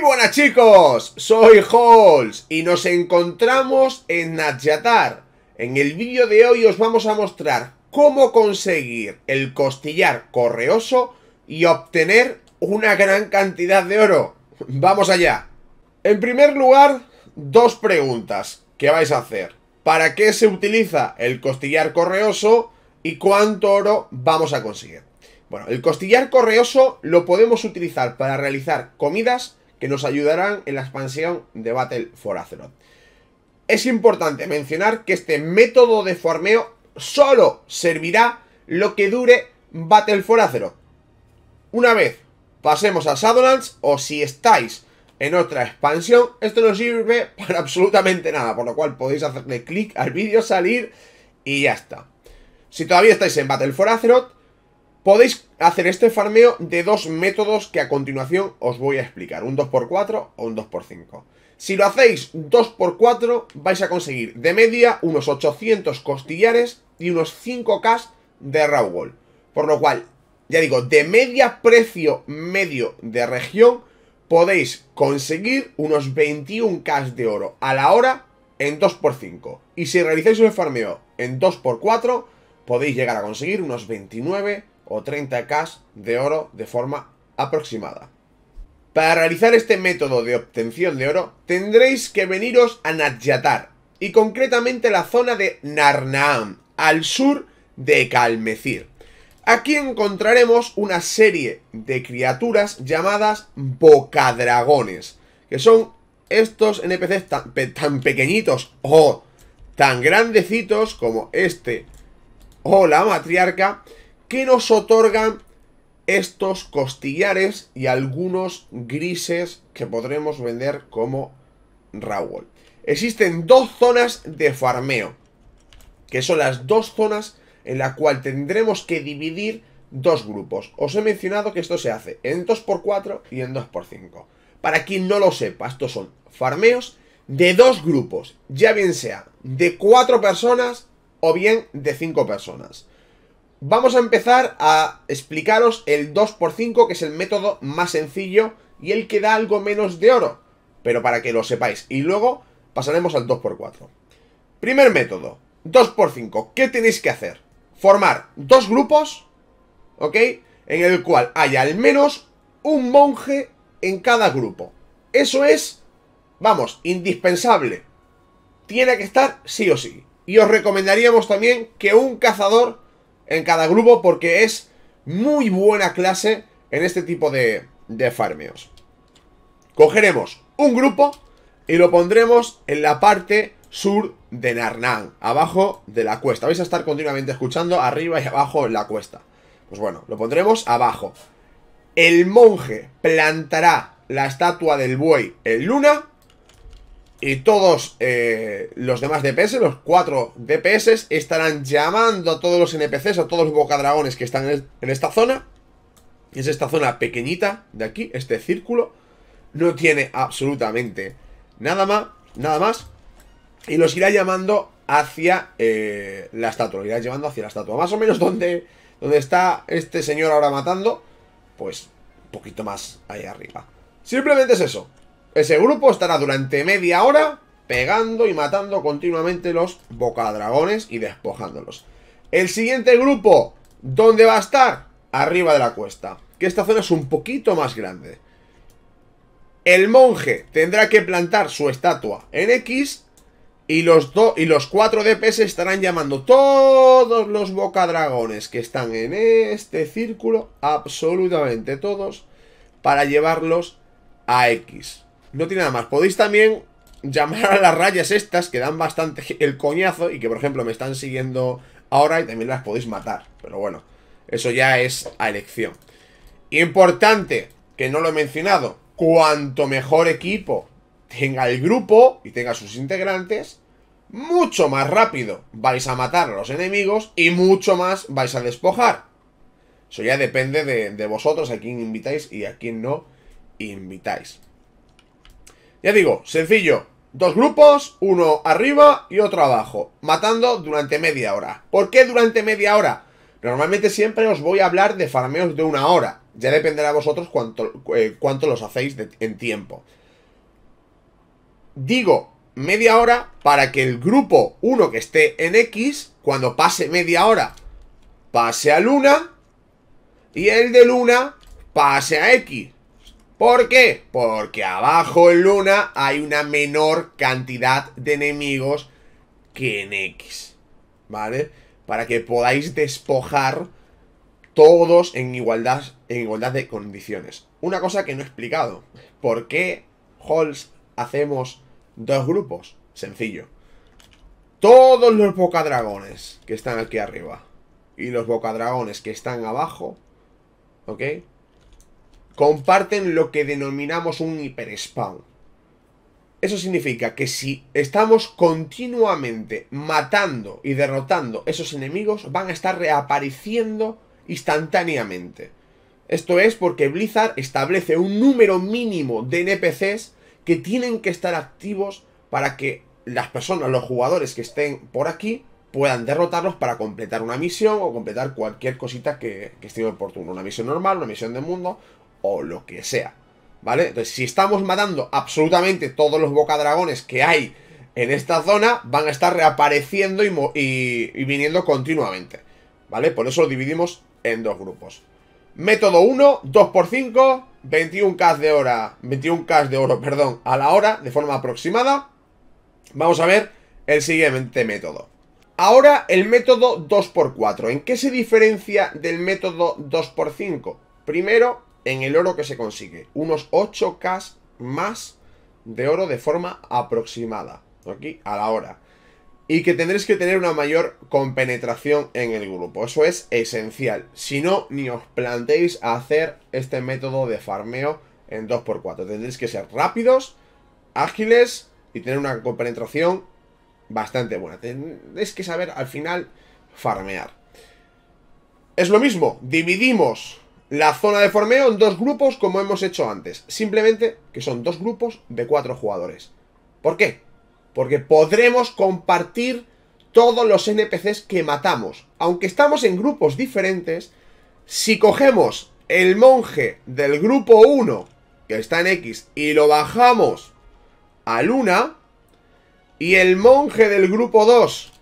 Muy buenas chicos, soy Holtz y nos encontramos en Nazjatar. En el vídeo de hoy os vamos a mostrar cómo conseguir el Costillar Correoso y obtener una gran cantidad de oro. ¡Vamos allá! En primer lugar, dos preguntas que vais a hacer. ¿Para qué se utiliza el Costillar Correoso y cuánto oro vamos a conseguir? Bueno, el Costillar Correoso lo podemos utilizar para realizar comidas que nos ayudarán en la expansión de Battle for Azeroth. Es importante mencionar que este método de farmeo solo servirá lo que dure Battle for Azeroth. Una vez pasemos a Shadowlands, o si estáis en otra expansión, esto no sirve para absolutamente nada, por lo cual podéis hacerle clic al vídeo, salir y ya está. Si todavía estáis en Battle for Azeroth, podéis hacer este farmeo de dos métodos que a continuación os voy a explicar, un 2x4 o un 2x5. Si lo hacéis 2x4 vais a conseguir de media unos 800 costillares y unos 5k de raw gold. Por lo cual, ya digo, de media precio medio de región podéis conseguir unos 21k de oro a la hora en 2x5. Y si realizáis el farmeo en 2x4 podéis llegar a conseguir unos 29 o 30k de oro de forma aproximada. Para realizar este método de obtención de oro tendréis que veniros a Nazjatar, y concretamente la zona de Narnaam, al sur de Calmecir. Aquí encontraremos una serie de criaturas llamadas Bocadragones, que son estos NPCs tan pequeñitos o tan grandecitos como este o la matriarca, que nos otorgan estos costillares y algunos grises que podremos vender como raw gold. Existen dos zonas de farmeo, que son las dos zonas en las cuales tendremos que dividir dos grupos. Os he mencionado que esto se hace en 2x4 y en 2x5. Para quien no lo sepa, estos son farmeos de dos grupos, ya bien sea de 4 personas o bien de 5 personas. Vamos a empezar a explicaros el 2x5, que es el método más sencillo y el que da algo menos de oro, pero para que lo sepáis, y luego pasaremos al 2x4. Primer método, 2x5, ¿qué tenéis que hacer? Formar dos grupos, ¿ok? En el cual haya al menos un monje en cada grupo. Eso es, vamos, indispensable. Tiene que estar sí o sí. Y os recomendaríamos también que un cazador en cada grupo, porque es muy buena clase en este tipo de farmeos. Cogeremos un grupo y lo pondremos en la parte sur de Narnaam, abajo de la cuesta. Vais a estar continuamente escuchando arriba y abajo en la cuesta. Pues bueno, lo pondremos abajo. El monje plantará la estatua del buey en luna, y todos los demás DPS, los 4 DPS, estarán llamando a todos los NPCs, a todos los bocadragones que están en esta zona. Es esta zona pequeñita de aquí, este círculo. No tiene absolutamente nada más. Y los irá llamando hacia la estatua. Los irá llevando hacia la estatua. Más o menos donde está este señor ahora matando, pues un poquito más ahí arriba. Simplemente es eso. Ese grupo estará durante media hora pegando y matando continuamente los bocadragones y despojándolos. El siguiente grupo, ¿dónde va a estar? Arriba de la cuesta, que esta zona es un poquito más grande. El monje tendrá que plantar su estatua en X, y los 4 DPS estarán llamando todos los bocadragones que están en este círculo, absolutamente todos, para llevarlos a X. No tiene nada más. Podéis también llamar a las rayas estas, que dan bastante el coñazo, y que por ejemplo me están siguiendo ahora, y también las podéis matar. Pero bueno, eso ya es a elección. Importante, que no lo he mencionado, cuanto mejor equipo tenga el grupo y tenga sus integrantes, mucho más rápido vais a matar a los enemigos y mucho más vais a despojar. Eso ya depende de vosotros, a quién invitáis y a quién no invitáis. Ya digo, sencillo, dos grupos, uno arriba y otro abajo, matando durante media hora. ¿Por qué durante media hora? Normalmente siempre os voy a hablar de farmeos de una hora. Ya dependerá de vosotros cuánto los hacéis en tiempo. Digo media hora para que el grupo 1 que esté en X, cuando pase media hora, pase a Luna, y el de Luna pase a X. ¿Por qué? Porque abajo en Luna hay una menor cantidad de enemigos que en X, ¿vale? Para que podáis despojar todos en igualdad de condiciones. Una cosa que no he explicado: ¿por qué Holtz hacemos dos grupos? Sencillo. Todos los bocadragones que están aquí arriba y los bocadragones que están abajo, ¿ok?, comparten lo que denominamos un hiperspawn. Eso significa que si estamos continuamente matando y derrotando esos enemigos, van a estar reapareciendo instantáneamente. Esto es porque Blizzard establece un número mínimo de NPCs que tienen que estar activos para que las personas, los jugadores que estén por aquí, puedan derrotarlos para completar una misión o completar cualquier cosita que esté oportuno. Una misión normal, una misión de mundo o lo que sea, ¿vale? Entonces, si estamos matando absolutamente todos los bocadragones que hay en esta zona, van a estar reapareciendo y viniendo continuamente, ¿vale? Por eso lo dividimos en dos grupos. Método 1, 2×5, 21k de oro, perdón, a la hora, de forma aproximada. Vamos a ver el siguiente método. Ahora el método 2×4. ¿En qué se diferencia del método 2×5? Primero, en el oro que se consigue, unos 8k más de oro de forma aproximada, aquí, a la hora. Y que tendréis que tener una mayor compenetración en el grupo. Eso es esencial. Si no, ni os planteéis hacer este método de farmeo en 2×4. Tendréis que ser rápidos, ágiles y tener una compenetración bastante buena. Tendréis que saber al final farmear. Es lo mismo, dividimos la zona de farmeo en dos grupos como hemos hecho antes. Simplemente que son dos grupos de 4 jugadores. ¿Por qué? Porque podremos compartir todos los NPCs que matamos. Aunque estamos en grupos diferentes, si cogemos el monje del grupo 1, que está en X, y lo bajamos a Luna, y el monje del grupo 2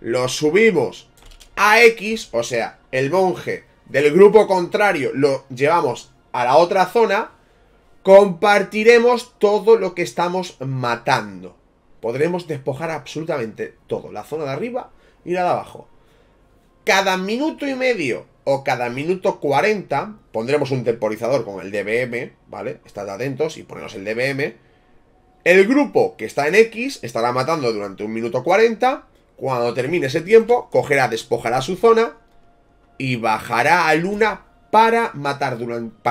lo subimos a X, o sea, el monje del grupo contrario lo llevamos a la otra zona, compartiremos todo lo que estamos matando. Podremos despojar absolutamente todo, la zona de arriba y la de abajo. Cada minuto y medio o cada minuto 40, pondremos un temporizador con el DBM, ¿vale? Estad atentos y ponemos el DBM. El grupo que está en X estará matando durante un minuto 40. Cuando termine ese tiempo, cogerá, despojará su zona y bajará a Luna para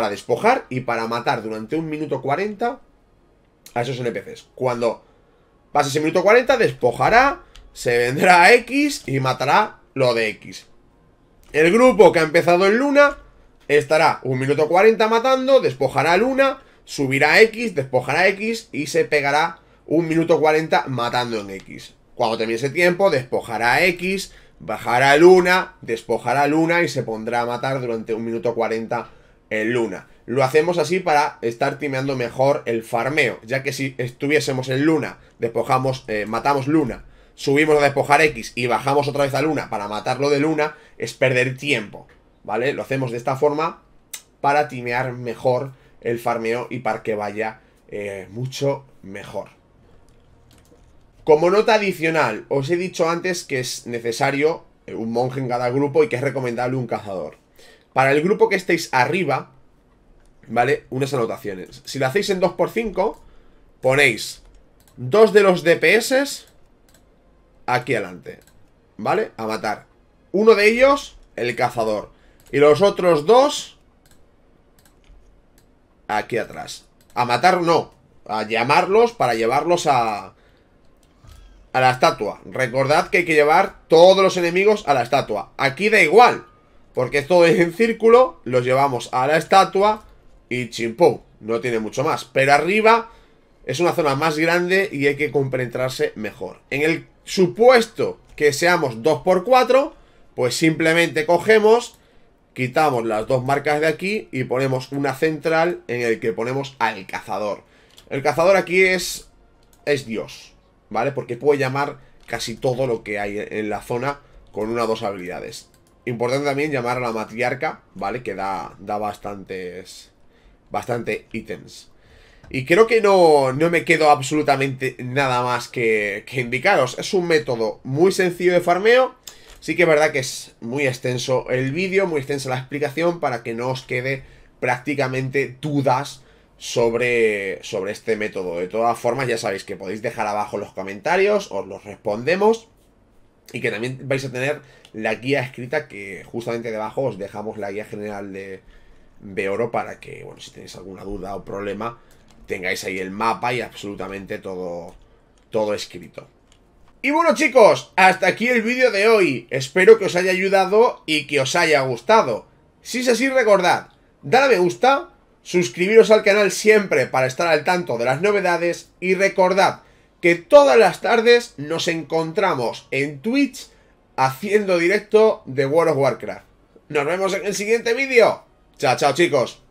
despojar y para matar durante un minuto 40 a esos NPCs. Cuando pase ese minuto 40, despojará, se vendrá a X y matará lo de X. El grupo que ha empezado en Luna estará un minuto 40 matando, despojará a Luna, subirá a X, despojará a X y se pegará un minuto 40 matando en X. Cuando termine ese tiempo, despojará a X, bajará a Luna, despojará a Luna y se pondrá a matar durante un minuto 40 en Luna. Lo hacemos así para estar timeando mejor el farmeo, ya que si estuviésemos en Luna, matamos Luna, subimos a despojar X y bajamos otra vez a Luna para matarlo de Luna, es perder tiempo, ¿vale? Lo hacemos de esta forma para timear mejor el farmeo y para que vaya mucho mejor. Como nota adicional, os he dicho antes que es necesario un monje en cada grupo y que es recomendable un cazador. Para el grupo que estéis arriba, ¿vale?, unas anotaciones. Si lo hacéis en 2×5, ponéis 2 de los DPS aquí adelante, ¿vale?, a matar. Uno de ellos, el cazador, y los otros 2 aquí atrás. A matar no, a llamarlos para llevarlos a la estatua. Recordad que hay que llevar todos los enemigos a la estatua. Aquí da igual, porque todo es en círculo, los llevamos a la estatua y chimpú, no tiene mucho más. Pero arriba es una zona más grande y hay que compenetrarse mejor. En el supuesto que seamos 2×4, Pues simplemente cogemos, quitamos las dos marcas de aquí y ponemos una central en el que ponemos al cazador. El cazador aquí es Dios, ¿vale? Porque puede llamar casi todo lo que hay en la zona con una o dos habilidades. Importante también llamar a la matriarca, ¿vale? Que da bastante ítems. Y creo que no me quedo absolutamente nada más que indicaros. Es un método muy sencillo de farmeo. Sí que es verdad que es muy extenso el vídeo, muy extensa la explicación, para que no os quede prácticamente dudas sobre este método. De todas formas, ya sabéis que podéis dejar abajo los comentarios, os los respondemos. Y que también vais a tener la guía escrita, que justamente debajo os dejamos la guía general de oro, para que, bueno, si tenéis alguna duda o problema, tengáis ahí el mapa y absolutamente todo escrito. Y bueno, chicos, hasta aquí el vídeo de hoy. Espero que os haya ayudado y que os haya gustado. Si es así, recordad, dar a me gusta, suscribiros al canal siempre para estar al tanto de las novedades, y recordad que todas las tardes nos encontramos en Twitch haciendo directo de World of Warcraft. Nos vemos en el siguiente vídeo. Chao, chao, chicos.